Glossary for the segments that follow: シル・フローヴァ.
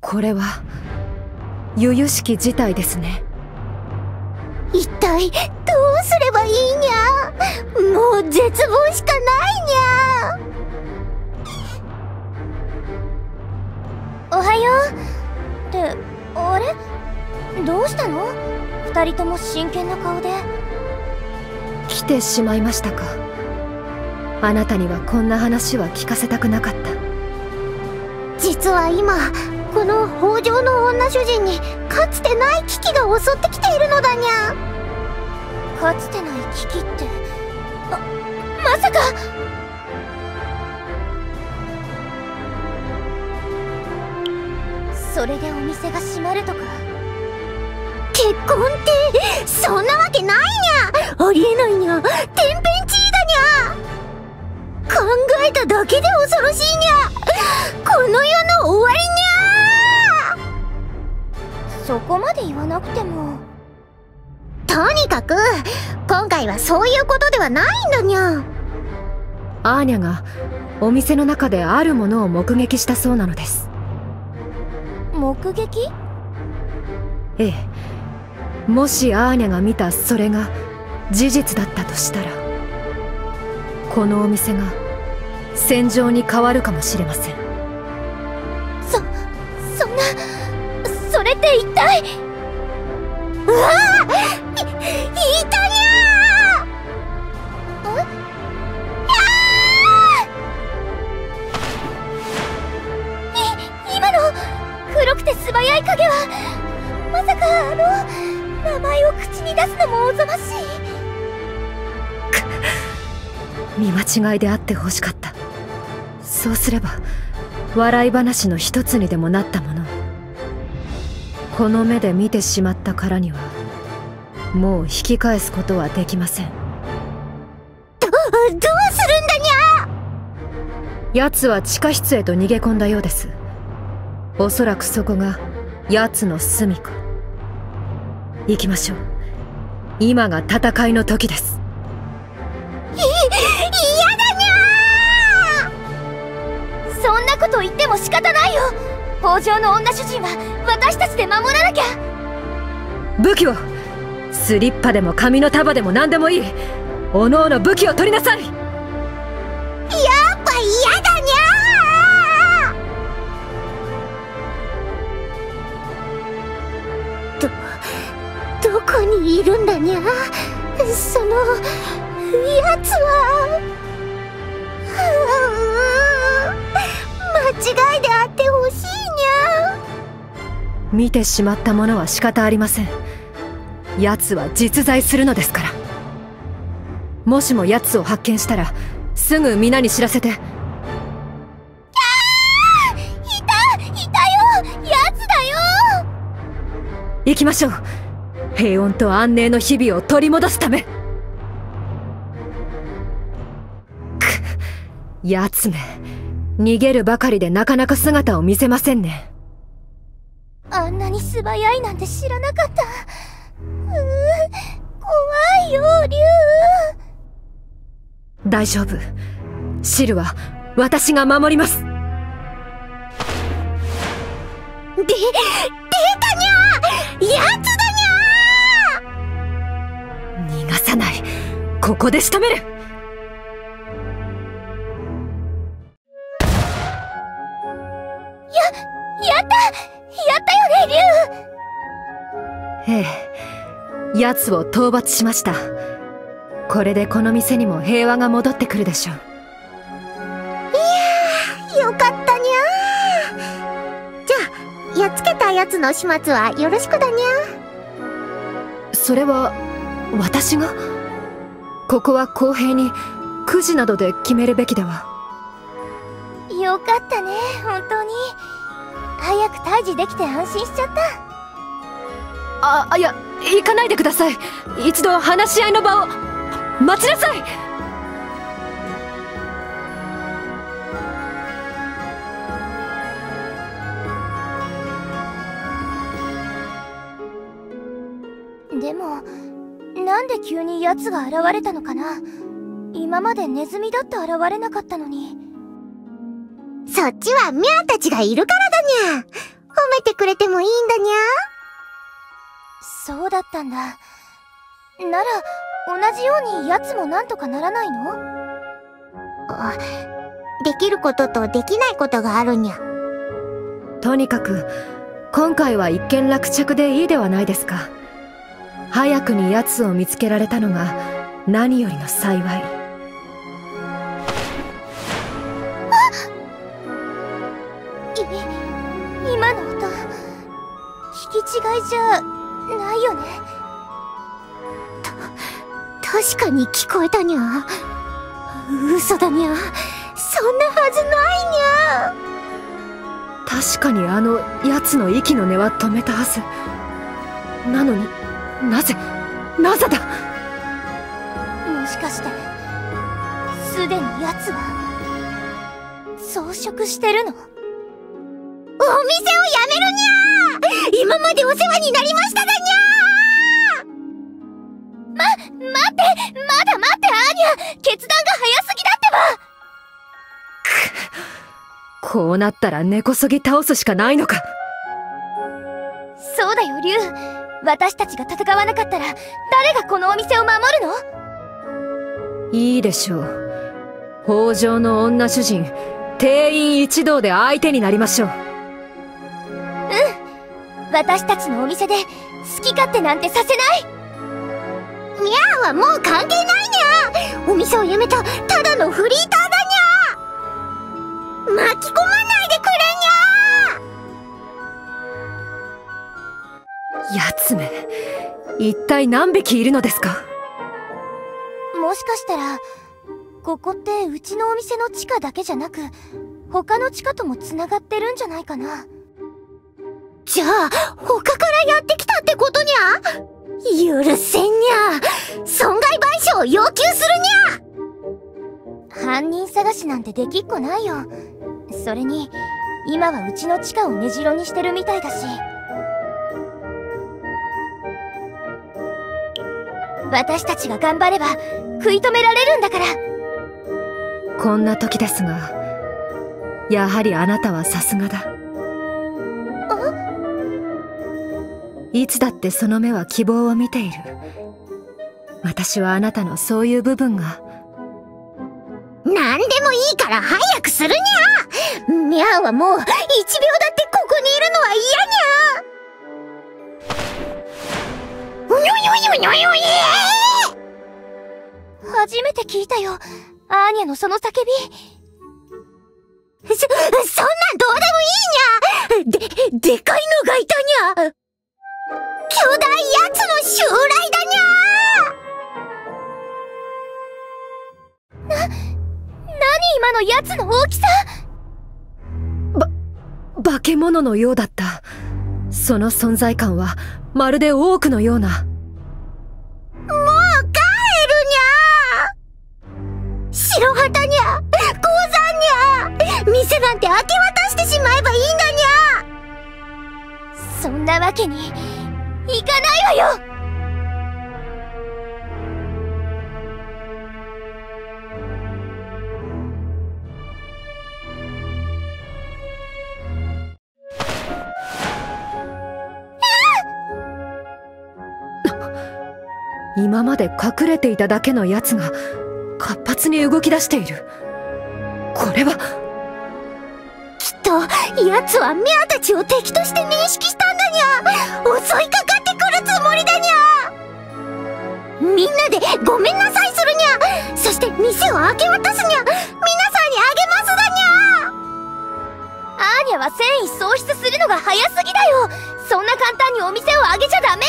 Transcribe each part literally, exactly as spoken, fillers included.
これは由々しき事態ですね。一体どうすればいいにゃ。もう絶望しかないにゃ。おはよう。ってあれ、どうしたの？二人とも真剣な顔で。来てしまいましたか。あなたにはこんな話は聞かせたくなかった。実は今この北条の女主人にかつてない危機が襲ってきているのだにゃ。かつてない危機って、ままさか。それでお店が閉まるとか。結婚ってそんなわけないにゃ。ありえないにゃ。天変地異だにゃ。考えただけで恐ろしいにゃ。この世の終わりにゃ。そこまで言わなくても。とにかく今回はそういうことではないんだにゃ。アーニャがお店の中であるものを目撃したそうなのです。目撃？ええ、もしアーニャが見たそれが事実だったとしたら、このお店が戦場に変わるかもしれません。そ、そんな。それって一体。うわぁ、 い, いたにゃー。い、今の黒くて素早い影は、まさかあの名前を口に出すのもおぞましい。見間違いであってほしかった。そうすれば笑い話の一つにでもなったもの。この目で見てしまったからにはもう引き返すことはできません。ど、どうするんだにゃ。奴は地下室へと逃げ込んだようです。おそらくそこが奴の住処。行きましょう。今が戦いの時です。い、嫌だにゃ。そんなこと言っても仕方ないよ。北条の女主人は私たちで守らなきゃ。武器を、スリッパでも紙の束でも何でもいい。おのおの武器を取りなさい。やっぱ嫌だにゃ。どどこにいるんだにゃ。そのやつは。間違いであってほしい。見てしまったものは仕方ありません。奴は実在するのですから。もしも奴を発見したらすぐ皆に知らせて。ああ、いたいたよ。奴だよ。行きましょう。平穏と安寧の日々を取り戻すため。くっ、奴め、逃げるばかりでなかなか姿を見せませんね。あんなに素早いなんて知らなかった。うー、怖いよ竜。大丈夫、シルは私が守ります。で、出たにゃ。やつだにゃ。逃がさない。ここで仕留める。や、やったやったよね、竜。ええ、奴を討伐しました。これでこの店にも平和が戻ってくるでしょう。いやー、よかったにゃー。じゃあやっつけたやつの始末はよろしくだにゃ。それは私が。ここは公平にくじなどで決めるべきでは。よかったね、本当に。早く退治できて安心しちゃった。ああ、いや、行かないでください。一度話し合いの場を待ちなさい。でもなんで急に奴が現れたのかな。今までネズミだって現れなかったのに。そっちはミャーたちがいるからだにゃ。めてくれてもいいんだにゃ。そうだったんだ。なら、同じように奴もなんとかならないの？あ、できることとできないことがあるにゃ。とにかく、今回は一件落着でいいではないですか。早くに奴を見つけられたのが、何よりの幸い。今の音、引き違いじゃないよね。た、確かに聞こえたにゃ。嘘だにゃ。そんなはずないにゃ。確かにあの奴の息の根は止めたはず。なのに、なぜ、なぜだ。もしかして、すでに奴は、増殖してるの？お店をやめるにゃー！今までお世話になりましただにゃー！ま、待って、まだ待ってアーニャ！決断が早すぎだってば！こうなったら根こそぎ倒すしかないのか。そうだよ、竜。私たちが戦わなかったら、誰がこのお店を守るの？いいでしょう。北条の女主人、定員一同で相手になりましょう。私たちのお店で好き勝手なんてさせない。にゃーはもう関係ないにゃー。お店を辞めたただのフリーターだにゃー。巻き込まないでくれにゃー。やつめ、一体何匹いるのですか？もしかしたらここってうちのお店の地下だけじゃなく他の地下ともつながってるんじゃないかな。じゃあ、他からやってきたってことにゃ？許せんにゃ。損害賠償を要求するにゃ。犯人探しなんてできっこないよ。それに、今はうちの地下を根城にしてるみたいだし。私たちが頑張れば食い止められるんだから。こんな時ですが、やはりあなたはさすがだ。いつだってその目は希望を見ている。私はあなたのそういう部分が。何でもいいから早くするにゃ。にゃんはもう一秒だってここにいるのは嫌にゃ。にょよよよよえー、初めて聞いたよ、アーニャのその叫び。そ、そんなんどうでもいいにゃ。で、でかいのがいたにゃ。巨大やつの襲来だにゃー。な、何今のやつの大きさ。ば、化け物のようだった。その存在感はまるでオークのような。もう帰るにゃー。白旗にゃ、鉱山にゃ、店なんて明け渡してしまえばいいんだにゃー。そんなわけに、行かないわよ。今まで隠れていただけのやつが活発に動き出している。これはきっとやつはミャーたちを敵として認識したんだにゃ。襲いかかつもりだにゃ。みんなでごめんなさいするにゃ。そして店を明け渡すにゃ。皆さんにあげますだにゃ。アーニャは戦意喪失するのが早すぎだよ。そんな簡単にお店をあげちゃダメ。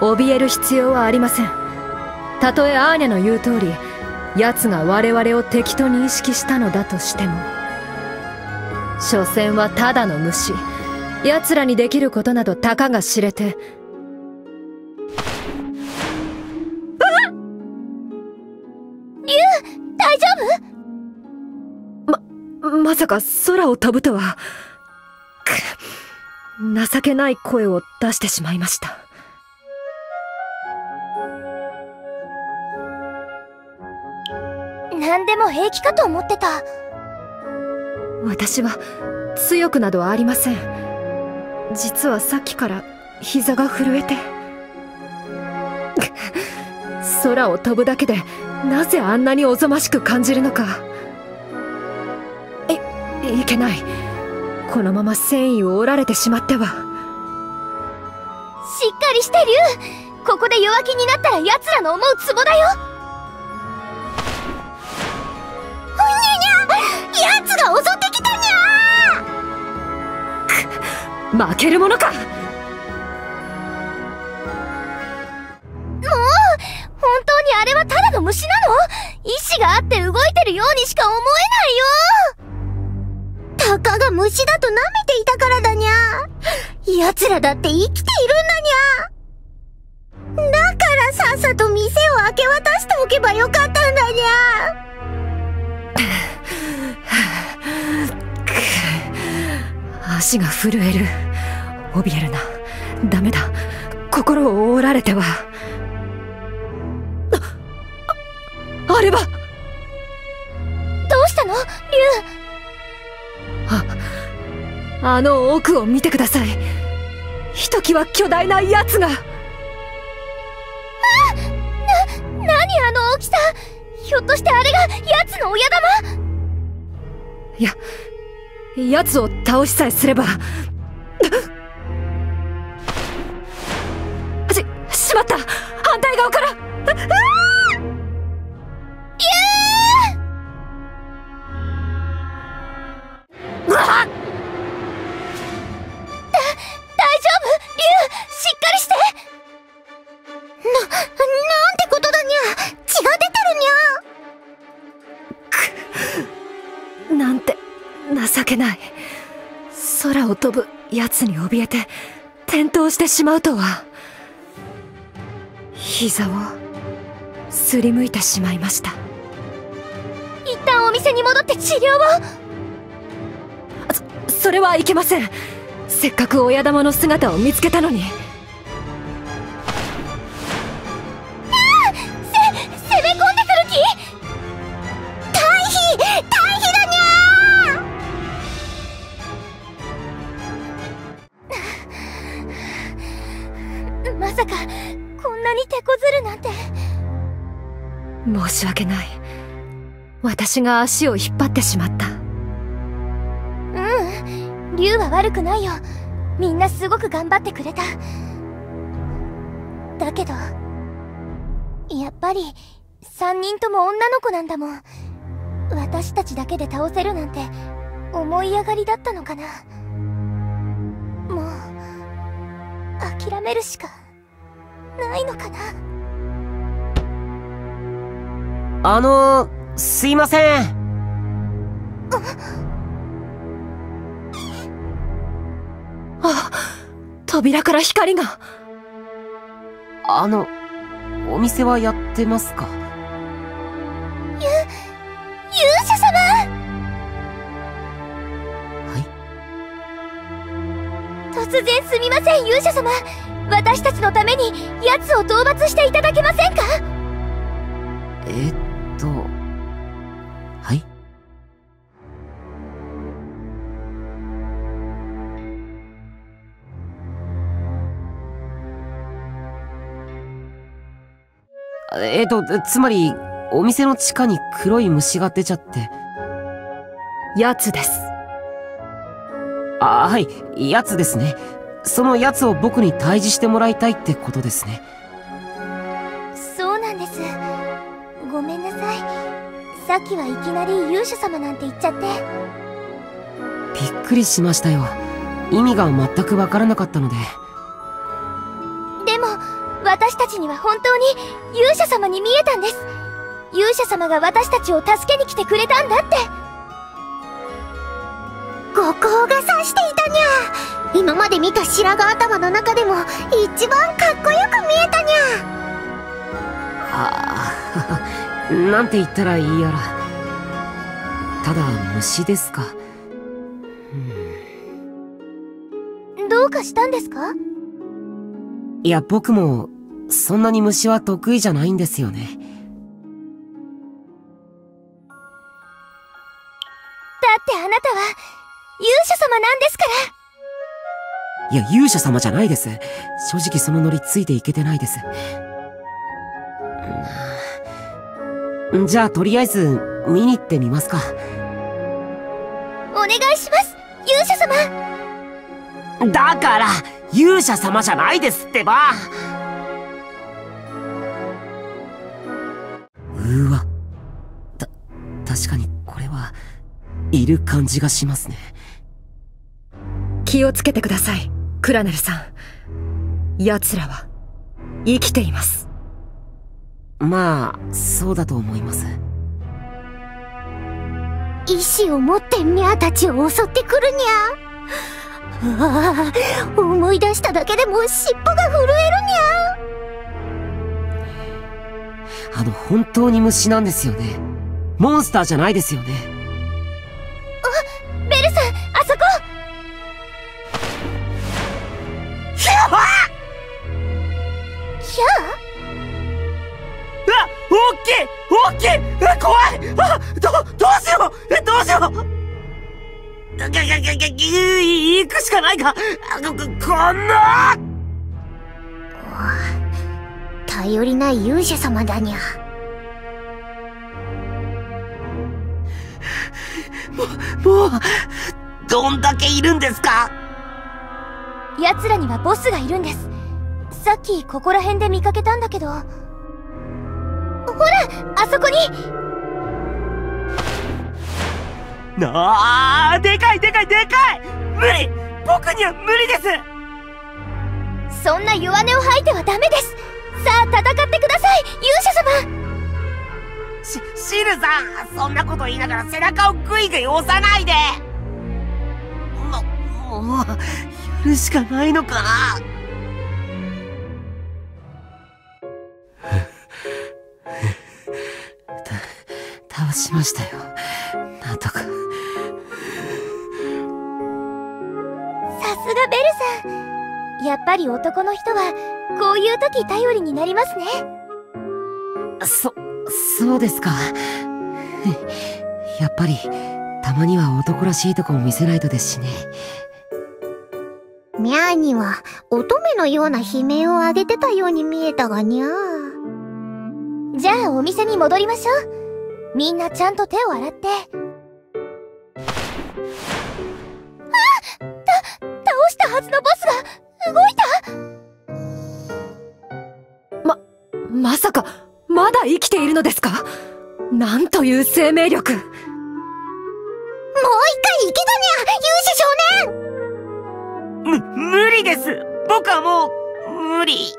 怯える必要はありません。たとえアーニャの言う通り奴が我々を敵と認識したのだとしても、所詮はただの虫。奴らにできることなどたかが知れて。あっ！竜、大丈夫？ま、まさか空を飛ぶとは。情けない声を出してしまいました。な、何でも平気かと思ってた。私は強くなどありません。実はさっきから膝が震えて空を飛ぶだけでなぜあんなにおぞましく感じるのか。いいけない。このまま繊維を折られてしまっては。しっかりして竜、ここで弱気になったら奴らの思うツボだよ。ほにゃにゃ、奴が襲ってきたにゃー。く負けるものか。もう本当にあれはただの虫なの？意志があって動いてるようにしか思えないよ。たかが虫だと舐めていたからだにゃ。奴らだって生きているんだにゃ。だからさっさと店を明け渡しておけばよかったんだにゃ。足が震える。怯えるな。ダメだ。心を折られては。あ、あれはどうしたの、竜？あ、あの奥を見てください。ひときわ巨大な奴が。あ、な、何あの大きさ。ひょっとしてあれが奴の親玉？いや、奴を倒しさえすれば。し、しまった。反対側から。あ、うわっ！だ、大丈夫？竜、しっかりして！な、なんてことだにゃ。血が出てるにゃ。く、なんて、情けない。空を飛ぶ奴に怯えて、転倒してしまうとは。膝を、すりむいてしまいました。一旦お店に戻って治療を。それはいけません。せっかく親玉の姿を見つけたのに。ああ、せ、攻め込んでくる気？退避、退避だにゃー。まさかこんなに手こずるなんて。申し訳ない。私が足を引っ張ってしまった。竜は悪くないよ。みんなすごく頑張ってくれた。だけどやっぱりさんにんとも女の子なんだもん。私たちだけで倒せるなんて思い上がりだったのかな。もう諦めるしかないのかな。あのー、すいません。あ、扉から光が。あの、お店はやってますか？ゆ、勇者様！はい？突然すみません、勇者様。私たちのために奴を討伐していただけませんか？えっと、はい？えっと、つまり、お店の地下に黒い虫が出ちゃって。やつです。あ、はい、やつですね。そのやつを僕に退治してもらいたいってことですね。そうなんです。ごめんなさい。さっきはいきなり勇者様なんて言っちゃって。びっくりしましたよ。意味が全くわからなかったので。私たちには本当に勇者様に見えたんです。勇者様が私たちを助けに来てくれたんだって。五光が差していたにゃ。今まで見た白髪頭の中でも一番かっこよく見えたにゃ。はあ、なんて言ったらいいやら。ただ虫ですか、うん、どうかしたんですか？いや、僕もそんなに虫は得意じゃないんですよね。者様なんですから。いや、勇者様じゃないです。正直そのノリついていけてないです。じゃあとりあえず見に行ってみますか。お願いします、勇者様。だから勇者様じゃないですってば。うわ、た確かにこれはいる感じがしますね。気をつけてください、クラネルさん。奴らは生きています。まあそうだと思います。意志を持ってニャーたちを襲ってくるにゃ。ああ、思い出しただけでも尻尾が震えるにゃ。あの本当に虫なんですよね。モンスターじゃないですよね。あ、ベルさん、あそこ。ひゃーひゃー、大きい大きい、え、怖い。あ、ど、どうしよう、え、どうしよう。が、が、が、が、行くしかないか。こ、こんな。頼りない勇者様だにゃ。も、もう、どんだけいるんですか。奴らにはボスがいるんです。さっきここら辺で見かけたんだけど。ほら、あそこに。なあ、でかいでかいでかい。無理、僕には無理です。そんな弱音を吐いてはダメです。さあ戦ってください、勇者様。し、シルさん、そんなこと言いながら背中をグイグイ押さないで。も、もうやるしかないのかな。倒しましたよ、なんとか。さすがベルさん、やっぱり男の人はこういう時頼りになりますね。そ、そうですか。やっぱりたまには男らしいとこも見せないとですしね。ニャーには乙女のような悲鳴を上げてたように見えたがにゃー。じゃあお店に戻りましょう。みんなちゃんと手を洗って。あっ、た、倒したはずのボスが動いた。ま、まさか、まだ生きているのですか。なんという生命力。もう一回生きたにゃ、勇者少年。む、無理です。僕はもう、無理。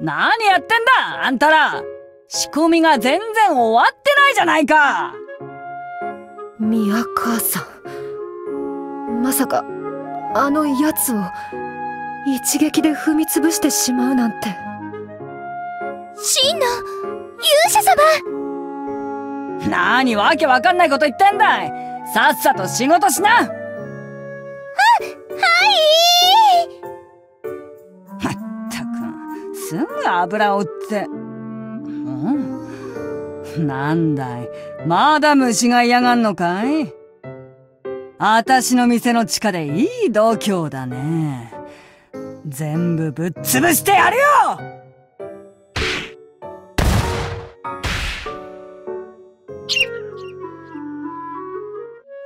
何やってんだあんたら。仕込みが全然終わってないじゃないか。宮母さん、まさかあの奴を一撃で踏み潰してしまうなんて。真の勇者様。何わけわかんないこと言ってんだい。さっさと仕事しな。は、はい。すぐ油を売って、うん、なんだい、まだ虫が嫌がんのかい。あたしの店の地下でいい度胸だね。全部ぶっ潰してやるよ。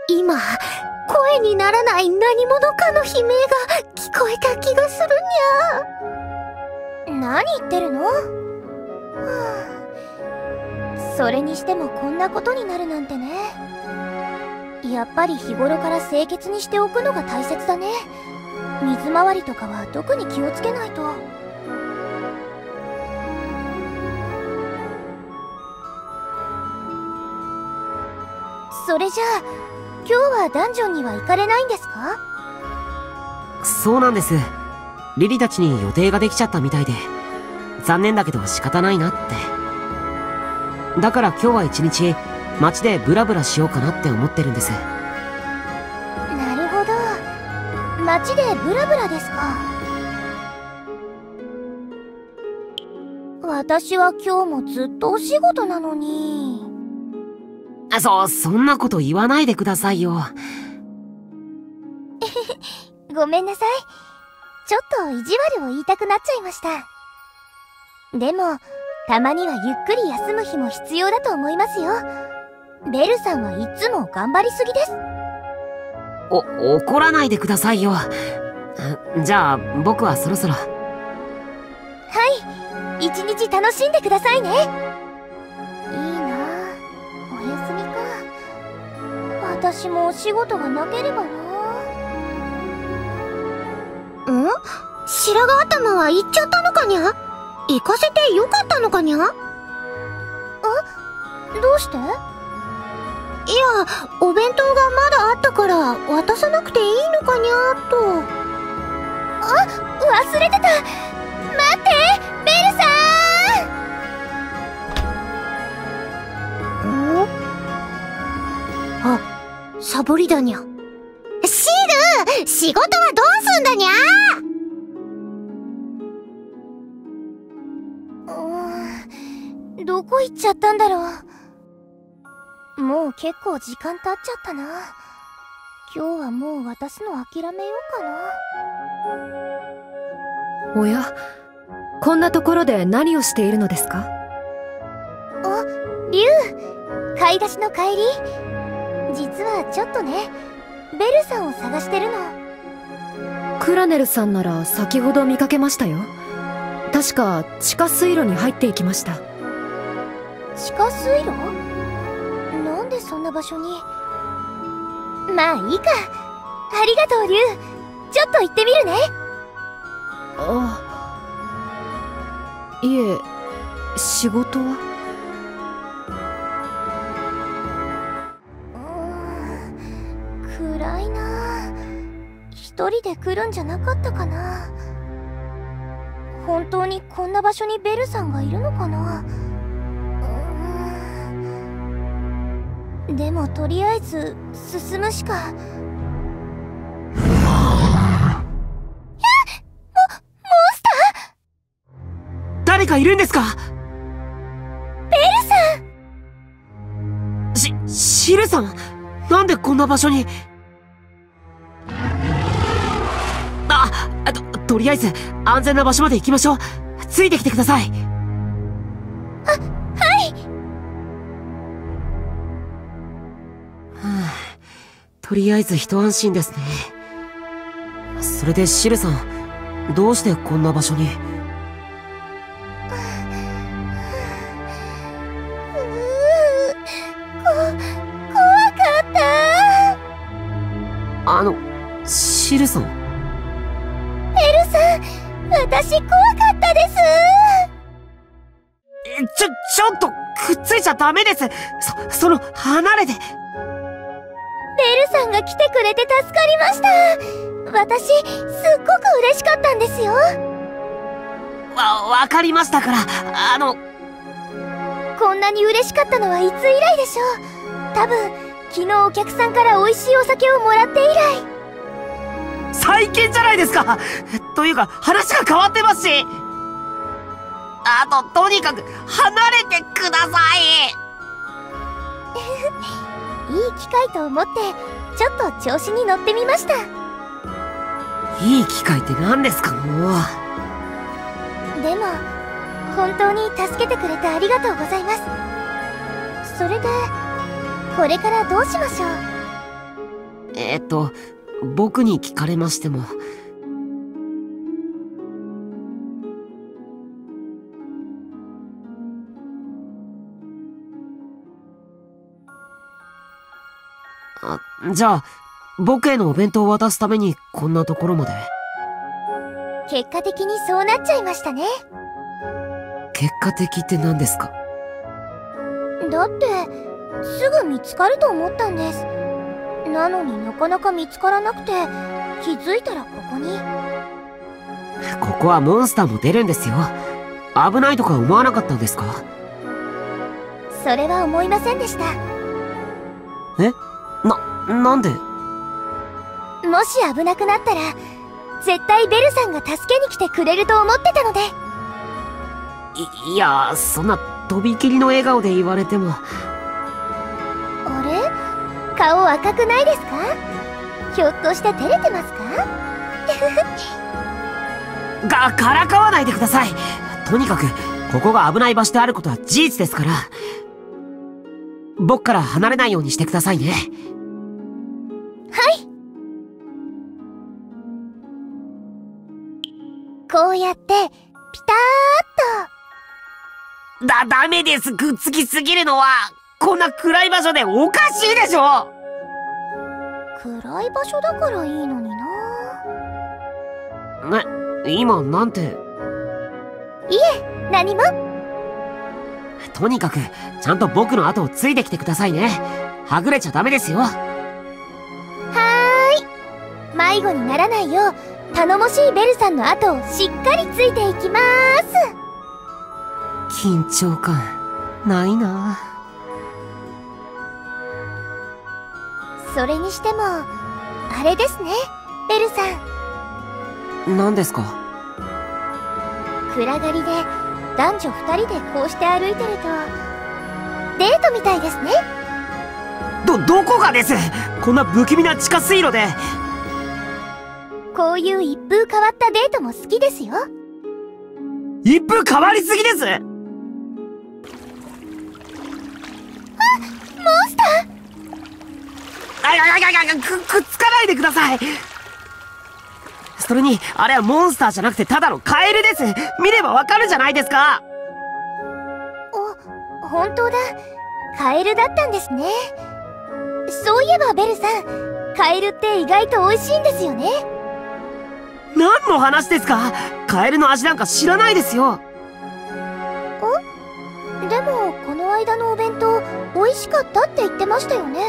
今声にならない何者かの悲鳴が聞こえた気がするにゃ。何言ってるの、はあ、それにしてもこんなことになるなんてね。やっぱり日頃から清潔にしておくのが大切だね。水回りとかは特に気をつけないと。それじゃあ今日はダンジョンには行かれないんですか。そうなんです。リリたちに予定ができちゃったみたいで、残念だけど仕方ないなって。だから今日は一日街でブラブラしようかなって思ってるんです。なるほど、街でブラブラですか。私は今日もずっとお仕事なのに。あ、そ、そんなこと言わないでくださいよ。ごめんなさい。ちょっと意地悪を言いたくなっちゃいました。でも、たまにはゆっくり休む日も必要だと思いますよ。ベルさんはいつも頑張りすぎです。お、怒らないでくださいよ。じゃあ、僕はそろそろ。はい。一日楽しんでくださいね。いいなあ。お休みか。私もお仕事がなければな。ん？白髪頭は行っちゃったのかにゃ？行かせてよかったのかにゃ？え？どうして？いや、お弁当がまだあったから渡さなくていいのかにゃと。あ、忘れてた！待って！ベルさん！ん？あ、サボりだにゃ。シール！仕事はどうすんだにゃー！うーん、どこ行っちゃったんだろう。もう結構時間経っちゃったな。今日はもう渡すの諦めようかな。おや、こんなところで何をしているのですか？あ、リュウ、買い出しの帰り。実はちょっとね、ベルさんを探してるの。クラネルさんなら先ほど見かけましたよ。確か地下水路に入っていきました。地下水路？なんでそんな場所に？まあいいか。ありがとうリュウ。ちょっと行ってみるね。あ、いえ、仕事は？暗いな。一人で来るんじゃなかったかな。本当にこんな場所にベルさんがいるのかな。うーん、でもとりあえず進むしか。あっ、モ、モンスター！誰かいるんですか？ベルさん！し、シルさん！なんでこんな場所に。あ、と、とりあえず安全な場所まで行きましょう。ついてきてください。あ、はい。はあ、とりあえず一安心ですね。それでシルさん、どうしてこんな場所に？あの、シルさん。ベルさん、私怖かったです。ちょ、ちょっと、くっついちゃダメです。そ、その、離れて。ベルさんが来てくれて助かりました。私、すっごく嬉しかったんですよ。わ、わかりましたから、あの。こんなに嬉しかったのはいつ以来でしょう。多分、昨日お客さんから美味しいお酒をもらって以来。最近じゃないですか。というか話が変わってますし。あと、とにかく離れてください。いい機会と思ってちょっと調子に乗ってみました。いい機会って何ですか？もう。でも本当に助けてくれてありがとうございます。それでこれからどうしましょう？えっと、僕に聞かれましても。あ、じゃあ、僕へのお弁当を渡すためにこんなところまで。結果的にそうなっちゃいましたね。結果的って何ですか？だって、すぐ見つかると思ったんです。なのになかなか見つからなくて、気づいたらここに。ここはモンスターも出るんですよ。危ないとか思わなかったんですか？それは思いませんでした。え、な、なんで？もし危なくなったら絶対ベルさんが助けに来てくれると思ってたので。 い, いやそんなとびきりの笑顔で言われても。あれ、顔赤くないですか？ひょっとして照れてますか？がからかわないでください。とにかくここが危ない場所であることは事実ですから、僕から離れないようにしてくださいね。はい。こうやってピターッと。だダメです。くっつきすぎるのはこんな暗い場所でおかしいでしょ。暗い場所だからいいのにな。な、今なんて。いえ何も。とにかくちゃんと僕の後をついてきてくださいね。はぐれちゃダメですよ。はーい。迷子にならないよう頼もしいベルさんの後をしっかりついていきまーす。緊張感ないな。それにしてもあれですね、ベルさん。何ですか？暗がりで男女ふたりでこうして歩いてるとデートみたいですね。どどこがです。こんな不気味な地下水路で。こういう一風変わったデートも好きですよ。一風変わりすぎです。あ、モンスター。あややややや、く、くっつかないでください。それにあれはモンスターじゃなくてただのカエルです。見ればわかるじゃないですか。お、本当だ、カエルだったんですね。そういえばベルさん、カエルって意外と美味しいんですよね。何の話ですか？カエルの味なんか知らないですよ。え？でもこの間のお弁当美味しかったって言ってましたよね。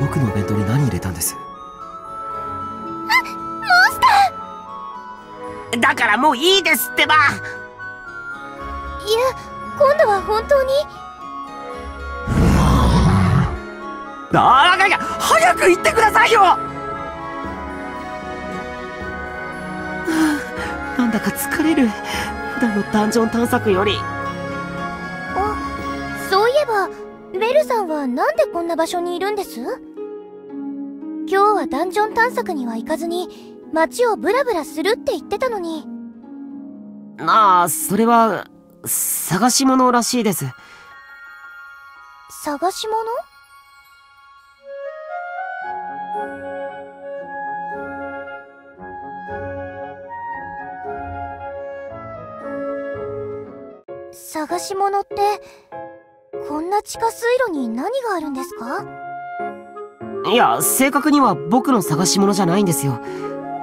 僕のお弁当に何入れたんです？あ、モンスター！だからもういいですってば。いや、今度は本当に。ああ、いや、早く言ってくださいよ。なんだか疲れる、普段のダンジョン探索より。あ、そういえばベルさんはなんでこんな場所にいるんです？今日はダンジョン探索には行かずに街をブラブラするって言ってたのに。ああ、それは探し物らしいです。探し物？探し物ってこんな地下水路に何があるんですか？いや、正確には僕の探し物じゃないんですよ。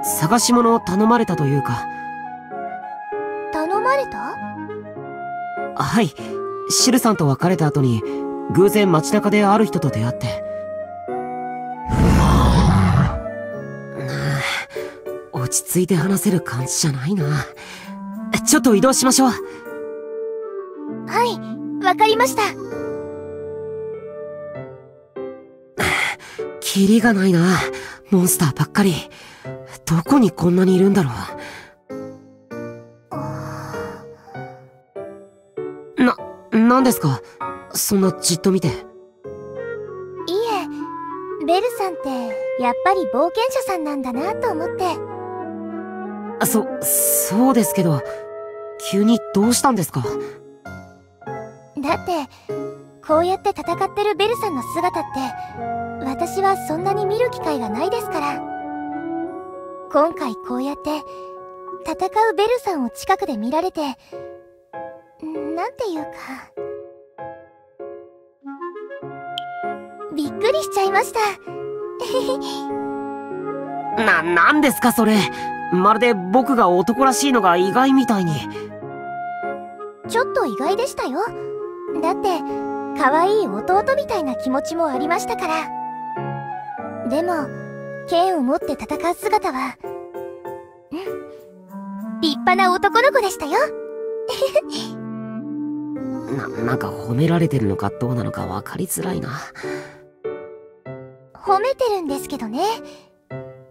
探し物を頼まれたというか。頼まれた？はい、シルさんと別れた後に偶然街中である人と出会って。落ち着いて話せる感じじゃないな。ちょっと移動しましょう。はい、わかりました。キリがないな、モンスターばっかり。どこにこんなにいるんだろう。な、なんですか？そんなじっと見て。いえ、ベルさんってやっぱり冒険者さんなんだなと思って。あ、そ、そうですけど、急にどうしたんですか？だってこうやって戦ってるベルさんの姿って私はそんなに見る機会がないですから、今回こうやって戦うベルさんを近くで見られて、なんていうかびっくりしちゃいました。な、なんですかそれ。まるで僕が男らしいのが意外みたいに。ちょっと意外でしたよ。だって可愛い弟みたいな気持ちもありましたから。でも剣を持って戦う姿は、うん、立派な男の子でしたよ。な、なんか褒められてるのかどうなのか分かりづらいな。褒めてるんですけどね、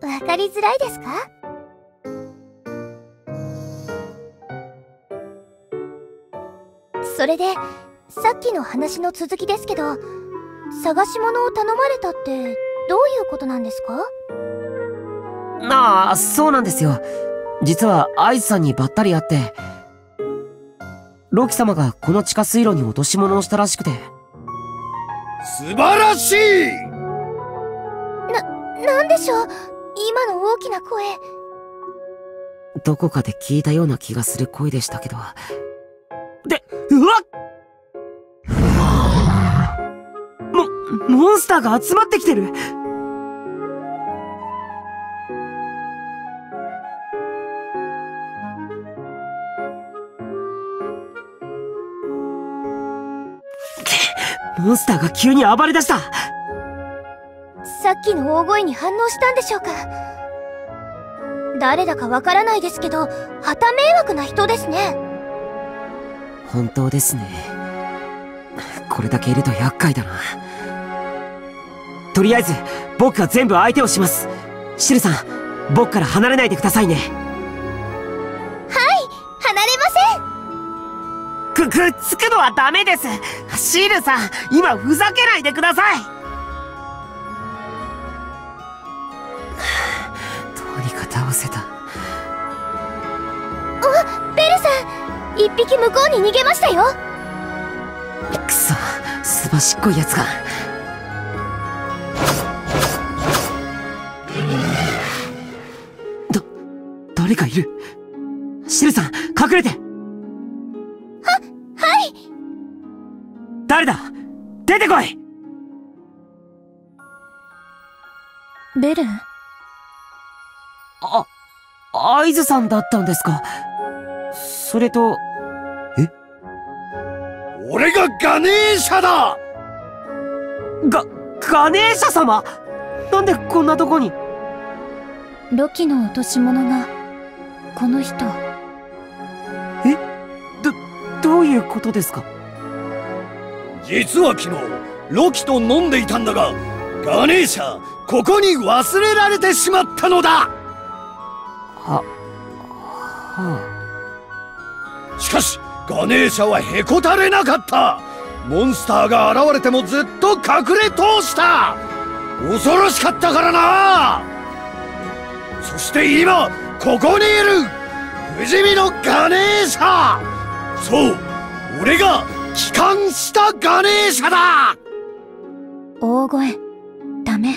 わかりづらいですか？それで、さっきの話の続きですけど、探し物を頼まれたってどういうことなんですか？ああ、そうなんですよ。実はアイズさんにばったり会って、ロキ様がこの地下水路に落とし物をしたらしくて。素晴らしい！な、なんでしょう、今の大きな声。どこかで聞いたような気がする声でしたけど。で、うわっ！も、モンスターが集まってきてる！モンスターが急に暴れ出した。さっきの大声に反応したんでしょうか。誰だかわからないですけど、旗迷惑な人ですね。本当ですね。これだけいると厄介だな。とりあえず僕が全部相手をします。シルさん、僕から離れないでくださいね。はい、離れません。くくっつくのはダメです。シールさん、今ふざけないでください。どうにか倒せた。あ、ベルさん、一匹向こうに逃げましたよ。くそ、すばしっこいやつが。だ、誰かいる。シールさん、隠れて。誰だ？出てこい！ベル？あ、アイズさんだったんですか。それと、え？俺がガネーシャだ！が、ガネーシャ様？なんでこんなとこに？ロキの落とし物が、この人。え？ど、どういうことですか？実は昨日、ロキと飲んでいたんだが、ガネーシャ、ここに忘れられてしまったのだ。は、はあ、しかし、ガネーシャはへこたれなかった。モンスターが現れてもずっと隠れ通した。恐ろしかったからな。そして今、ここにいる。不死身のガネーシャ。そう、俺が、帰還したガネーシャだ！大声、ダメ。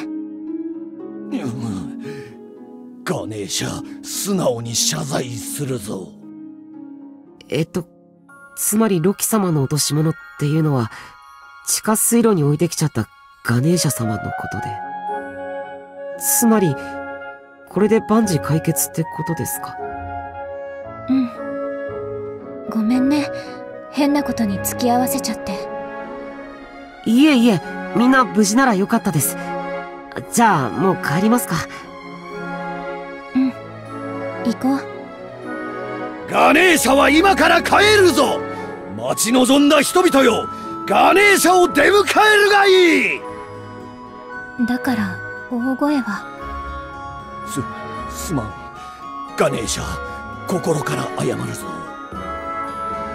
ガネーシャ、素直に謝罪するぞ。えっと、つまりロキ様の落とし物っていうのは、地下水路に置いてきちゃったガネーシャ様のことで。つまり、これで万事解決ってことですか？うん。ごめんね。変なことに付き合わせちゃって。いえいえ、みんな無事ならよかったです。じゃあ、もう帰りますか。うん。行こう。ガネーシャは今から帰るぞ！待ち望んだ人々よ！ガネーシャを出迎えるがいい！だから、大声は。す、すまん。ガネーシャ、心から謝るぞ。は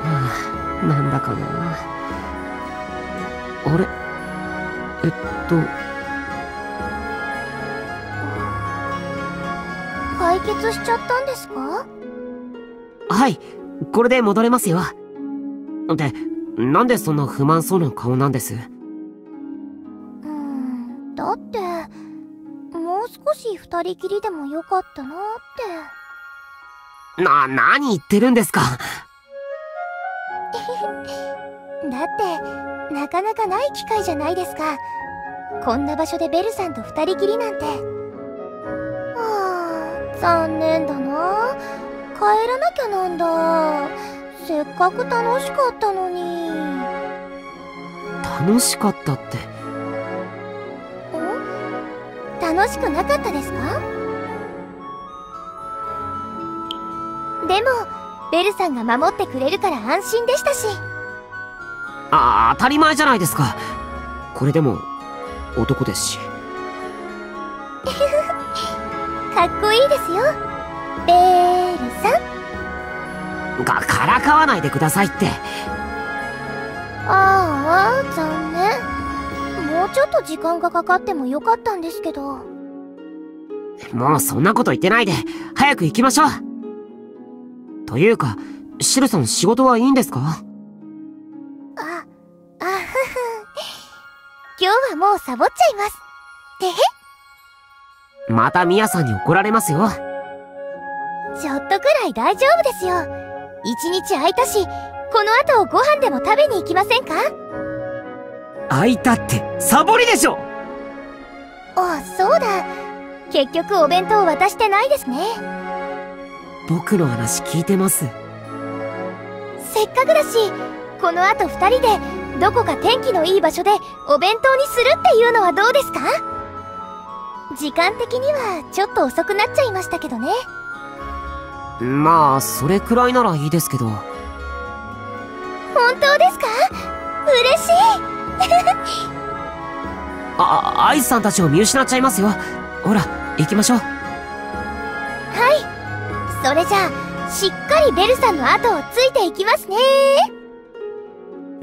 あ。なんだかなあれ、えっと解決しちゃったんですか？はい、これで戻れますよ。で、なんでそんな不満そうな顔なんです？うん、だってもう少し二人きりでもよかったなって。な、何言ってるんですか。だって、なかなかない機会じゃないですか。こんな場所でベルさんと二人きりなんて。はあ、残念だな。帰らなきゃなんだ。せっかく楽しかったのに。楽しかったって。ん？楽しくなかったですか？でも、ベルさんが守ってくれるから安心でしたし。ああ、当たり前じゃないですか。これでも男ですし。かっこいいですよ、ベールさん。かからかわないでくださいって。ああ、残念。もうちょっと時間がかかってもよかったんですけど。もうそんなこと言ってないで早く行きましょう。というかシルさん、仕事はいいんですか？ああはは今日はもうサボっちゃいます。てへ。またミヤさんに怒られますよ。ちょっとくらい大丈夫ですよ。一日空いたし、この後ご飯でも食べに行きませんか？空いたってサボりでしょ。あ、そうだ。結局お弁当渡してないですね。僕の話聞いてます。せっかくだし、この後二人でどこか天気のいい場所でお弁当にするっていうのはどうですか？時間的にはちょっと遅くなっちゃいましたけどね。まあそれくらいならいいですけど。本当ですか？嬉しいあ、アイスさんたちを見失っちゃいますよ。ほら行きましょう。はい、それじゃあしっかりベルさんの後をついていきますね。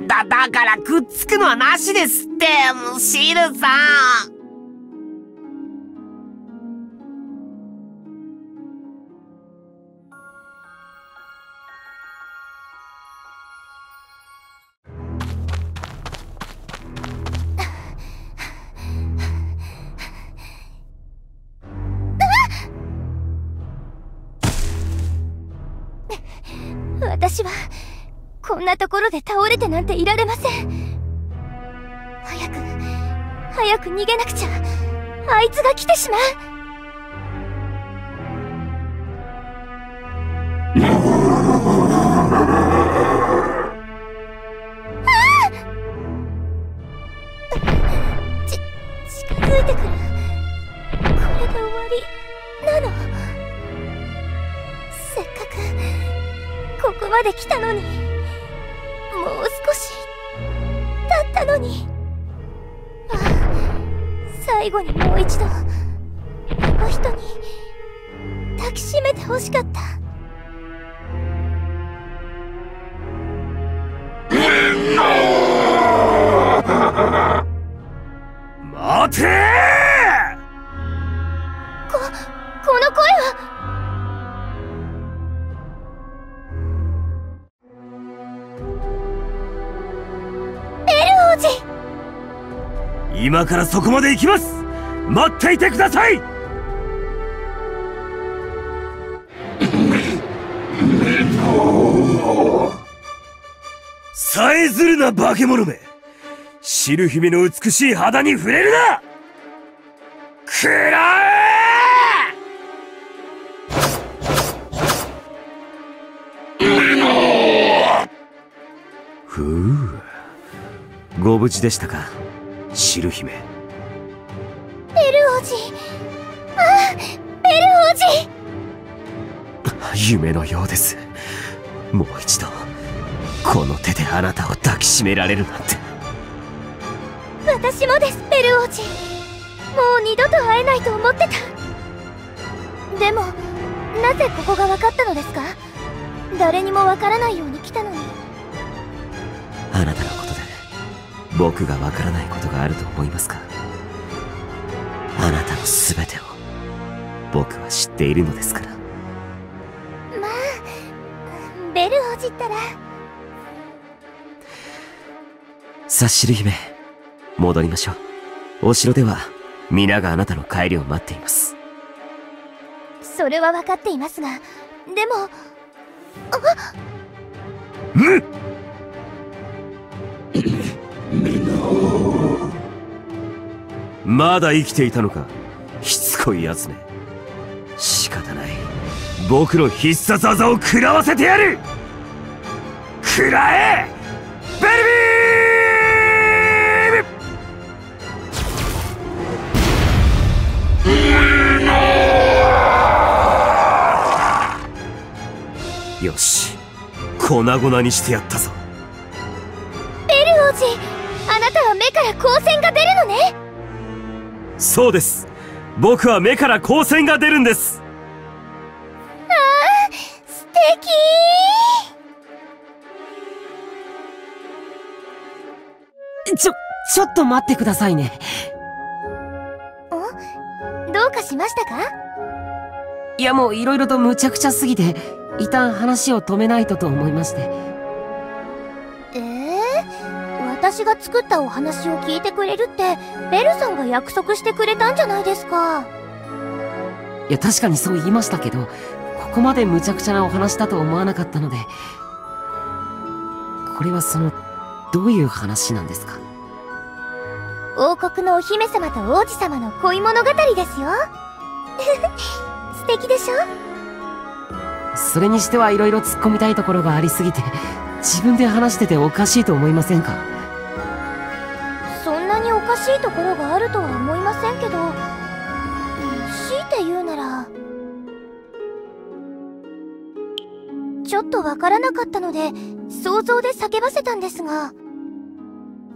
だ、だからくっつくのはなしですってシルさん。私はこんなところで倒れてなんていられません。早く早く逃げなくちゃ。あいつが来てしまう。ち近づいてくる。これで終わりなの？せっかくここまで来たのに、もう少し経ったのに。ああ、最後にもう一度あの人に抱きしめてほしかった。みんな待てー。ここの声は。今からそこまで行きます。待っていてください。さえずるな化け物め。シル姫の美しい肌に触れるな。食らえ。ふう、ご無事でしたか、シル姫。ベル王子。ああ、ベル王子。夢のようです。もう一度この手であなたを抱きしめられるなんて。私もです、ベル王子。もう二度と会えないと思ってた。でもなぜここが分かったのですか？誰にも分からないように来たのに。あなたのことで僕がわからないことがあると思いますか？あなたのすべてを僕は知っているのですから。まあ、ベル王子ったら。さあシル姫、戻りましょう。お城では皆があなたの帰りを待っています。それは分かっていますが、でもあっ、うんまだ生きていたのか、しつこいやつね。仕方ない、僕の必殺技を食らわせてやる。食らえ、ベルビー。よし、粉々にしてやったぞ。ベル王子、あなたは目から光線が出るのね。そうです。僕は目から光線が出るんです。ああ、素敵。ちょ、ちょっと待ってくださいね。お、どうかしましたか？いや、もういろいろとむちゃくちゃすぎて一旦話を止めないとと思いまして。えー、私が作ったお話を聞いてくれるってベルさんが約束してくれたんじゃないですか。いや、確かにそう言いましたけど、ここまでむちゃくちゃなお話だと思わなかったので。これはそのどういう話なんですか？王国のお姫様と王子様の恋物語ですよ。素敵でしょ？それにしてはいろいろ突っ込みたいところがありすぎて、自分で話してておかしいと思いませんか？そんなにおかしいところがあるとは思いませんけど、強いて言うならちょっとわからなかったので想像で叫ばせたんですが。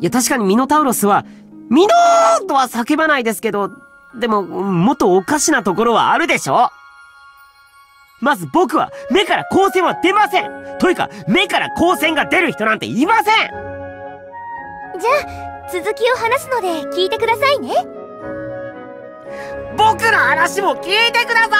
いや、確かにミノタウロスは「ミノー!」とは叫ばないですけど、でももっとおかしなところはあるでしょ。まず僕は目から光線は出ません。というか、目から光線が出る人なんていません。じゃあ続きを話すので聞いてくださいね。僕の話も聞いてください。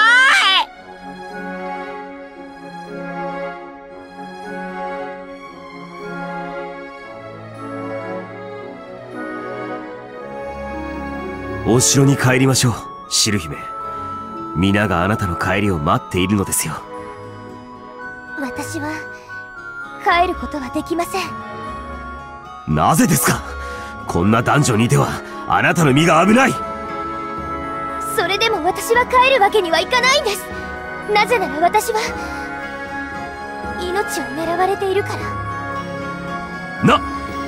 お城に帰りましょう、シル姫。皆があなたの帰りを待っているのですよ。私は帰ることはできません。なぜですか？こんなダンジョンにいてはあなたの身が危ない。それでも私は帰るわけにはいかないんです。なぜなら私は命を狙われているから。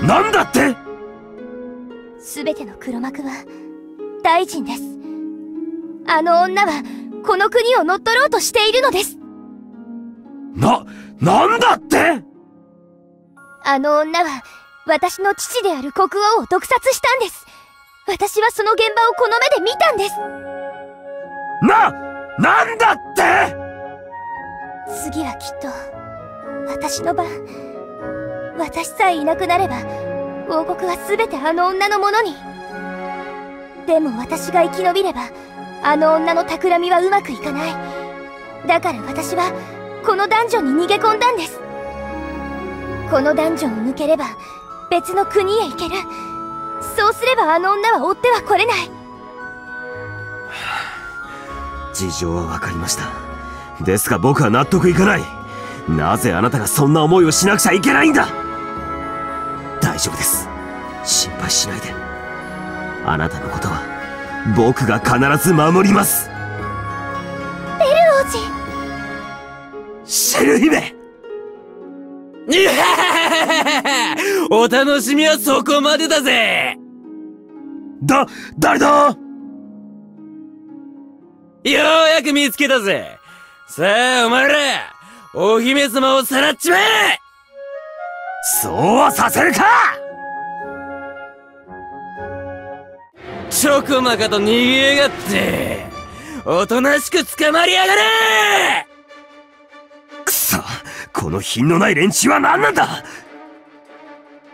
な、なんだって？全ての黒幕は大臣です。あの女はこの国を乗っ取ろうとしているのです。な、なんだって？あの女は私の父である国王を毒殺したんです。私はその現場をこの目で見たんです。な、なんだって？次はきっと私の番。私さえいなくなれば王国は全てあの女のものに。でも私が生き延びればあの女の企みはうまくいかない。だから私はこのダンジョンに逃げ込んだんです。このダンジョンを抜ければ別の国へ行ける。そうすればあの女は追っては来れない。事情は分かりました。ですが僕は納得いかない。なぜあなたがそんな思いをしなくちゃいけないんだ？大丈夫です、心配しないで。あなたのことは僕が必ず守ります。ベル王子。シル姫。いやお楽しみはそこまでだぜ。だ、誰だ？ようやく見つけたぜ。さあお前ら、お姫様をさらっちまえ。そうはさせるか。ちょこまかと逃げやがって、おとなしく捕まりやがれ。くそ、この品のない連中は何なんだ。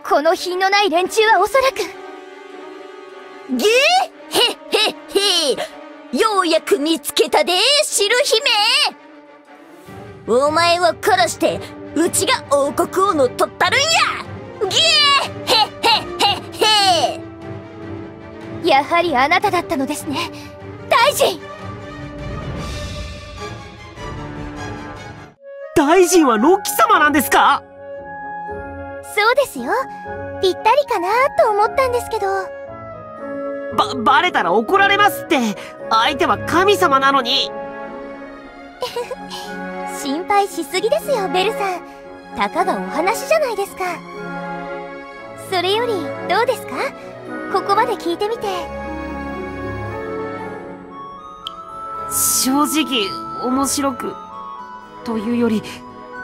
この品のない連中はおそらくげえ、へっへっへ。ようやく見つけたで、シル姫。お前を殺してうちが王国を乗っ取ったるんや。げえ、へっへっへっへ。やはりあなただったのですね、大臣。大臣はロッキ様なんですか？そうですよ。ぴったりかなと思ったんですけど。ば、バレたら怒られますって。相手は神様なのに。心配しすぎですよ、ベルさん。たかがお話じゃないですか。それよりどうですか、ここまで聞いてみて。正直面白くというより、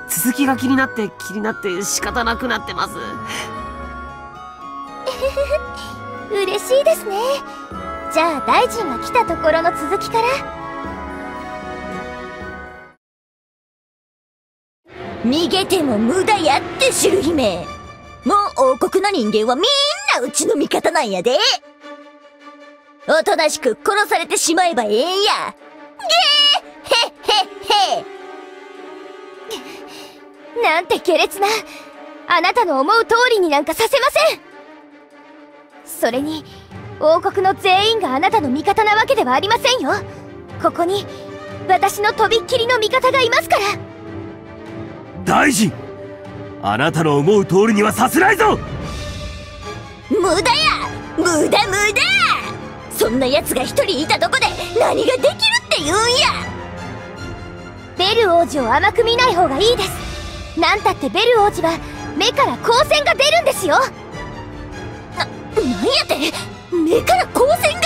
続きが気になって気になって仕方なくなってます。嬉しいですね。じゃあ大臣が来たところの続きから。逃げても無駄やって知る姫、もう王国の人間はみんなうちの味方なんやで。おとなしく殺されてしまえばええんや。げーへっへっへなんて下劣な、あなたの思う通りになんかさせません。それに王国の全員があなたの味方なわけではありませんよ。ここに私のとびっきりの味方がいますから。大臣、あなたの思う通りにはさせないぞ。無駄や無駄無駄、そんな奴が一人いたとこで何ができるって言うんや。ベル王子を甘く見ない方がいいです。なんたってベル王子は目から光線が出るんですよ。な、なんやって目から光線が。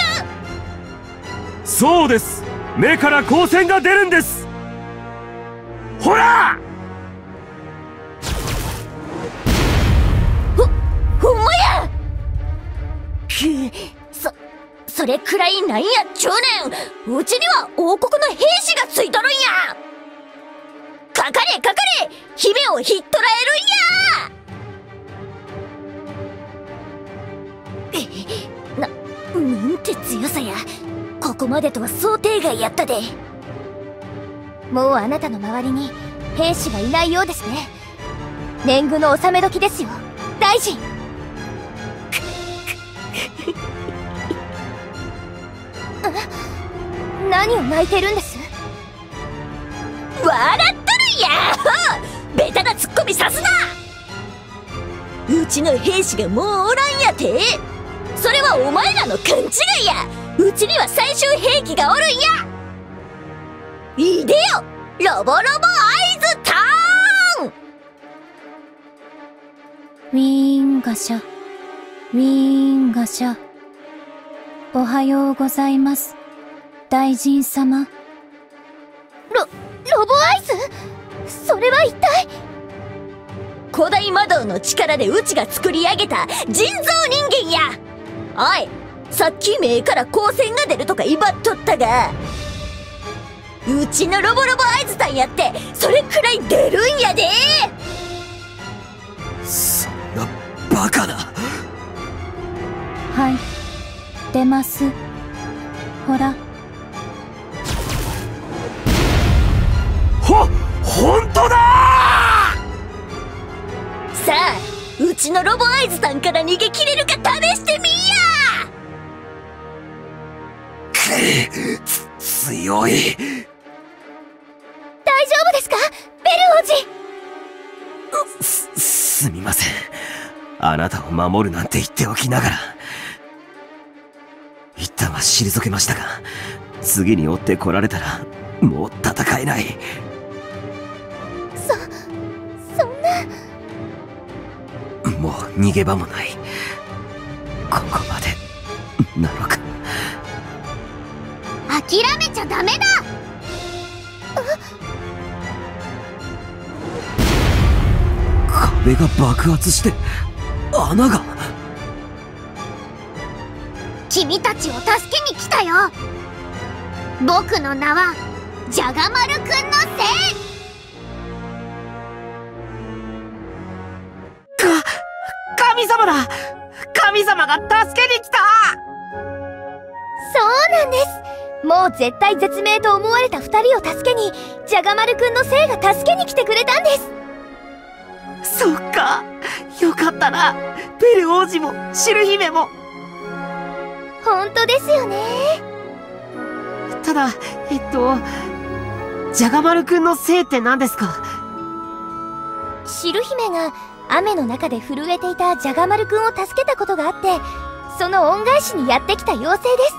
そうです、目から光線が出るんです。ほらほ、ほんまや。くぅ、そ、それくらいなんやちゅうねん。うちには王国の兵士がついとるんや。かかれかかれ、姫をひっ捕らえるんや。えっなんて強さや。ここまでとは想定外やったで。もうあなたの周りに兵士がいないようですね。年貢の納め時ですよ大臣。あ、何を泣いてるんです。笑っとるんや。ベタなツッコミさすな。うちの兵士がもうおらんやて。それはお前らの勘違いや。うちには最終兵器がおるんや。いでよロボロボアイズターン。ウィーンガシャウィーンガシャ。おはようございます大臣様。ロロボアイズ、それは一体。古代魔導の力でうちが作り上げた人造人間や。おい、さっき目から光線が出るとか威張っとったが、うちのロボロボアイズさんやってそれくらい出るんやで。そんなバカな。はい、出ます。ほらほ、ほんとだー。さあ、うちのロボアイズさんから逃げ切れるか試してみんや。つ強い。大丈夫ですかベル王子。すすみません、あなたを守るなんて言っておきながら一旦は退けましたが、次に追ってこられたらもう戦えない。そそんな、もう逃げ場もない。ここまでなのか。諦めちゃダメだ。壁が爆発して穴が。君たちを助けに来たよ。僕の名はじゃがまるくんのせい。か神様だ、神様が助けに来た。そうなんです。もう絶体絶命と思われたふたりを助けに、じゃがまるくんのせいが助けに来てくれたんです。そっか、よかったな。ベル王子もシル姫も。本当ですよね。ただ、えっとじゃがまるくんのせいって何ですか。シル姫が雨の中で震えていたじゃがまるくんを助けたことがあって、その恩返しにやってきた妖精です。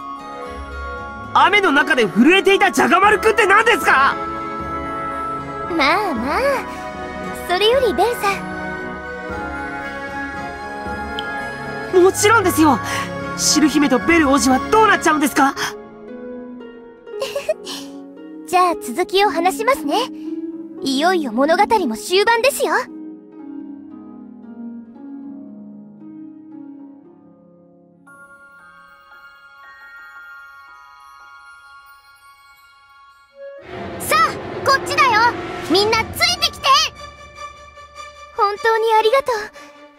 雨の中で震えていたじゃがまるくんって何ですか。まあまあ、それよりベンさん。もちろんですよ。シル姫とベル王子はどうなっちゃうんですか。じゃあ続きを話しますね。いよいよ物語も終盤ですよ。こっちだよ。みんなついてきて。本当にありがとう、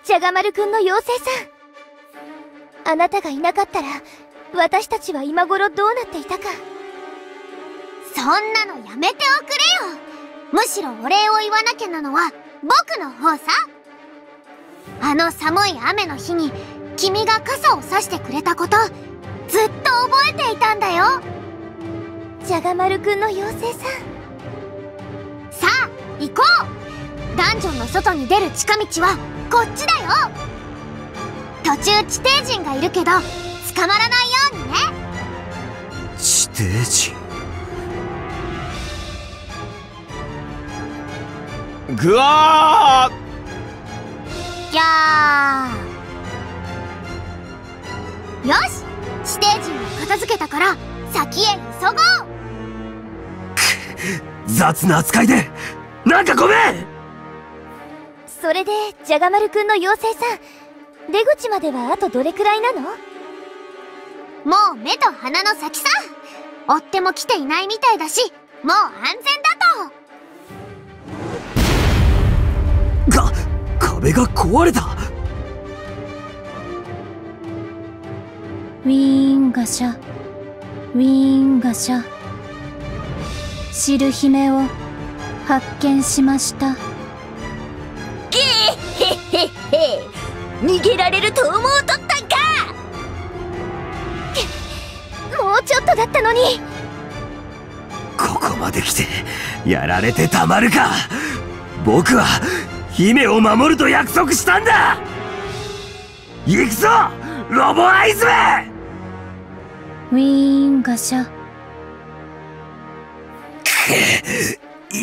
じゃが丸くんの妖精さん。あなたがいなかったら私たちは今頃どうなっていたか。そんなのやめておくれよ。むしろお礼を言わなきゃなのは僕の方さ。あの寒い雨の日に君が傘を差してくれたこと、ずっと覚えていたんだよ。じゃが丸くんの妖精さん、さあ行こう。ダンジョンの外に出る近道はこっちだよ。途中地底人がいるけど捕まらないようにね。地底人。ぐわーやー。よし、地底人を片付けたから先へ急ごう。雑な扱いでなんかごめん。それでじゃが丸くんの妖精さん、出口まではあとどれくらいなの？もう目と鼻の先さ。追っても来ていないみたいだし、もう安全だと。が壁が壊れた。ウィーンガシャ、ウィーンガシャ、知る姫を発見しました。ゲーヘッヘッヘ、逃げられると思うとったんか。もうちょっとだったのに。ここまで来てやられてたまるか。僕は姫を守ると約束したんだ。行くぞロボアイズめ。ウィーンガシャ。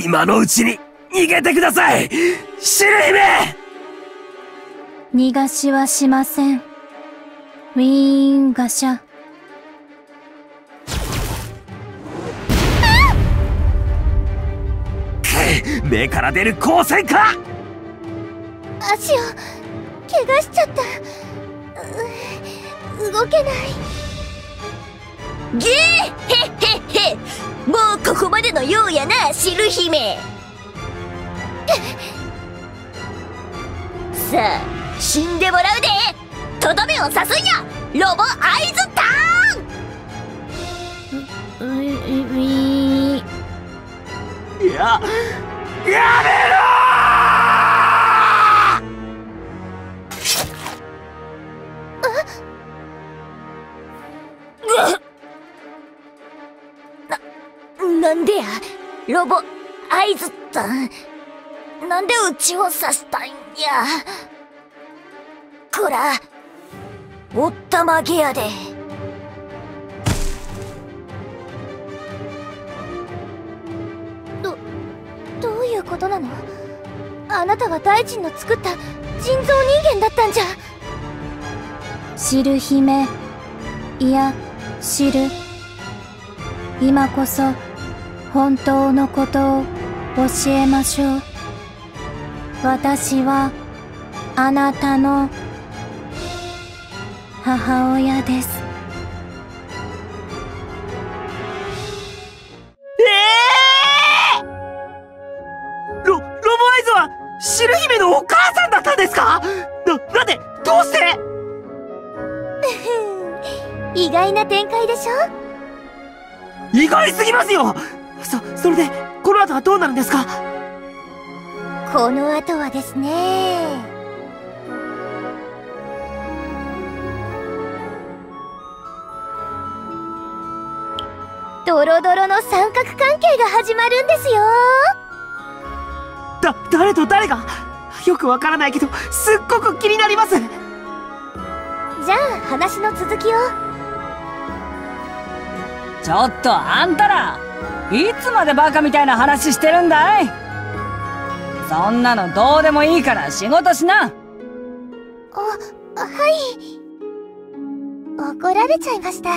今のうちに逃げてください、シル姫。逃がしはしません。ウィーンガシャ。目から出る光線か。足を怪我しちゃった。う動けない。ギーヘッヘッヘ、もうここまでのようやな、汁姫。さあ死んでもらうで。とどめを刺すんや、ロボアイズターン。うううういややめろ。うっなんでや、ロボアイズタン。なんでうちを刺したいんや。こらおったまげやで。どどういうことなの？あなたは大臣の作った人造人間だったんじゃ。汁姫、いや汁、今こそ本当のことを教えましょう。私はあなたの母親です。えー、ロロボアイズは汁姫のお母さんだったんですか？な、なんで、どうして？意外な展開でしょ。意外すぎますよ。そ、それで、この後はどうなるんですか？この後はですね、ドロドロの三角関係が始まるんですよ。だ、誰と誰が？よくわからないけど、すっごく気になります。じゃあ、話の続きを。ちょっとあんたら！いつまでバカみたいな話してるんだい。そんなのどうでもいいから仕事しな。あ、はい。怒られちゃいました。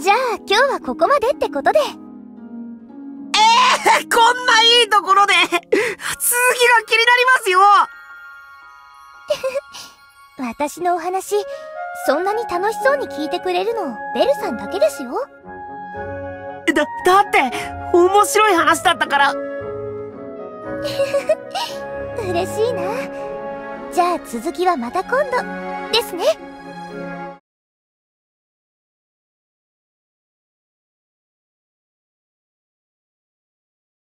じゃあ今日はここまでってことで。ええー、こんないいところで続きが気になりますよ。私のお話、そんなに楽しそうに聞いてくれるのベルさんだけですよ。だ、だって面白い話だったから嬉しいな。じゃあ続きはまた今度ですね。